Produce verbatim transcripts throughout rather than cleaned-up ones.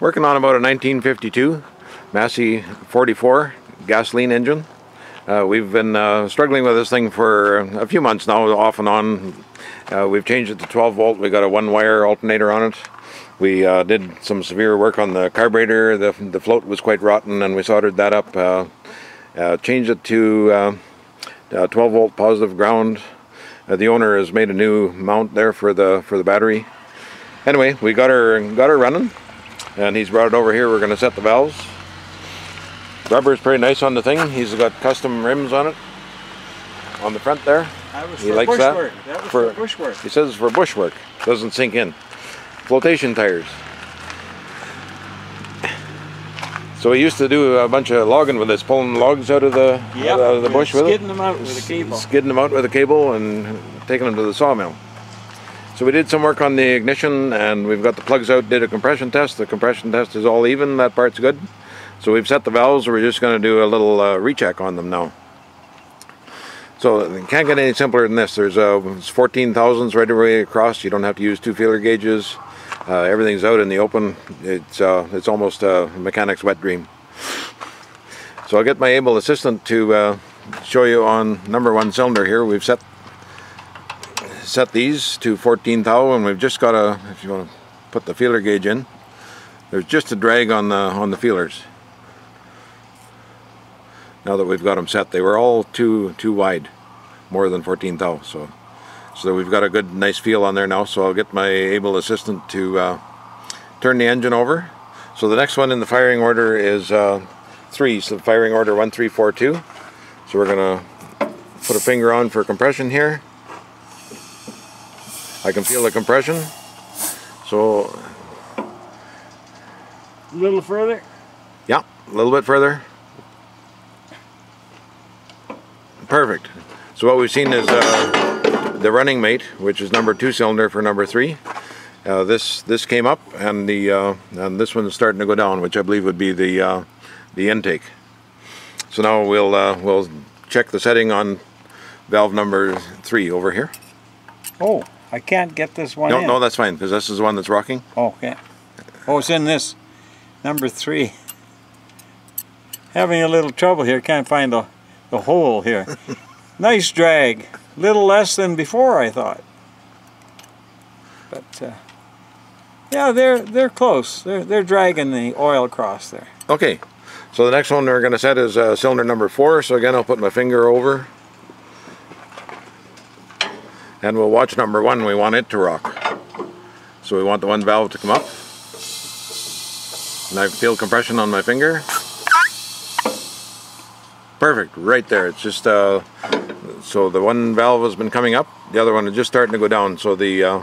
Working on about a nineteen fifty-two Massey forty-four gasoline engine. Uh, we've been uh, struggling with this thing for a few months now, off and on. Uh, we've changed it to twelve volt. We got a one-wire alternator on it. We uh, did some severe work on the carburetor. The, the float was quite rotten, and we soldered that up. Uh, uh, changed it to uh, uh, twelve volt positive ground. Uh, the owner has made a new mount there for the for the battery. Anyway, we got her got her running, and he's brought it over here. We're going to set the valves. Rubber is pretty nice on the thing. He's got custom rims on it, on the front there. That was he for likes that. Work. That was for, for bushwork. He says for bushwork. Doesn't sink in. Flotation tires. So he used to do a bunch of logging with this, pulling logs out of the yep. out of the bush with it. Skidding them out with a cable. Skidding them out with a cable and taking them to the sawmill. So we did some work on the ignition, and we've got the plugs out. Did a compression test. The compression test is all even. That part's good. So we've set the valves, we're just going to do a little uh, recheck on them now. So it can't get any simpler than this. There's uh, fourteen thousandths right away across. You don't have to use two feeler gauges. Uh, everything's out in the open. It's, uh, it's almost a mechanic's wet dream. So I'll get my able assistant to uh, show you on number one cylinder here. We've set set these to fourteen thou, and we've just got to, if you want to put the feeler gauge in, there's just a drag on the, on the feelers. Now that we've got them set, they were all too too wide, more than fourteen thou. So, so we've got a good, nice feel on there now. So I'll get my able assistant to uh, turn the engine over. So the next one in the firing order is uh, three. So firing order one, three, four, two. So we're gonna put a finger on for compression here. I can feel the compression. So a little further. Yeah, a little bit further. Perfect. So what we've seen is uh, the running mate, which is number two cylinder for number three. Uh, this this came up, and the uh, and this one's starting to go down, which I believe would be the uh, the intake. So now we'll uh, we'll check the setting on valve number three over here. Oh, I can't get this one. No, in. no, that's fine, because this is the one that's rocking. Oh, okay. Oh, it's in this number three. Having a little trouble here. Can't find the. The hole here. Nice drag. Little less than before, I thought. But uh, yeah, they're they're close. They're they're dragging the oil across there. Okay. So the next one we're going to set is uh, cylinder number four. So again, I'll put my finger over, and we'll watch number one. We want it to rock. So we want the one valve to come up, and I feel compression on my finger. Perfect, right there. It's just uh, so the one valve has been coming up, the other one is just starting to go down. So the uh,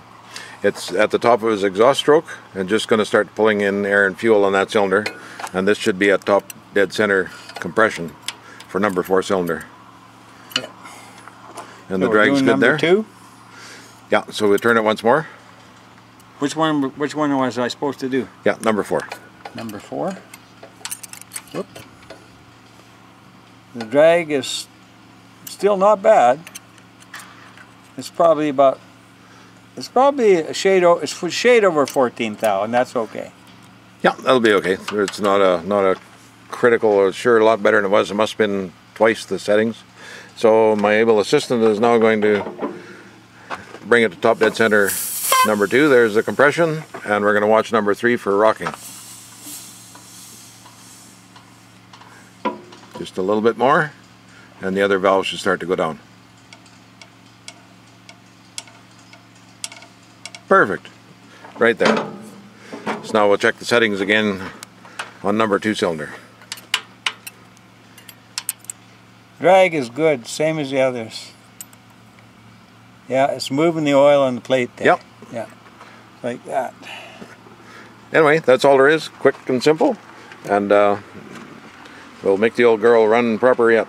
it's at the top of his exhaust stroke, and just going to start pulling in air and fuel on that cylinder. And this should be at top dead center compression for number four cylinder. Yeah. And so the drag's good there. Two? Yeah. So we turn it once more. Which one? Which one was I supposed to do? Yeah, number four. Number four. Whoop. The drag is still not bad. It's probably about, it's probably a shade, o it's shade over fourteen thou, and that's okay. Yeah, that'll be okay. It's not a not a critical, or sure a lot better than it was. It must have been twice the settings. So my able assistant is now going to bring it to top dead center number two. There's the compression, and we're going to watch number three for rocking. Just a little bit more, and the other valve should start to go down. Perfect, right there. So now we'll check the settings again on number two cylinder. Drag is good, same as the others. Yeah, it's moving the oil on the plate there. Yep. Yeah, like that. Anyway, that's all there is, quick and simple, and uh, we'll make the old girl run proper yet.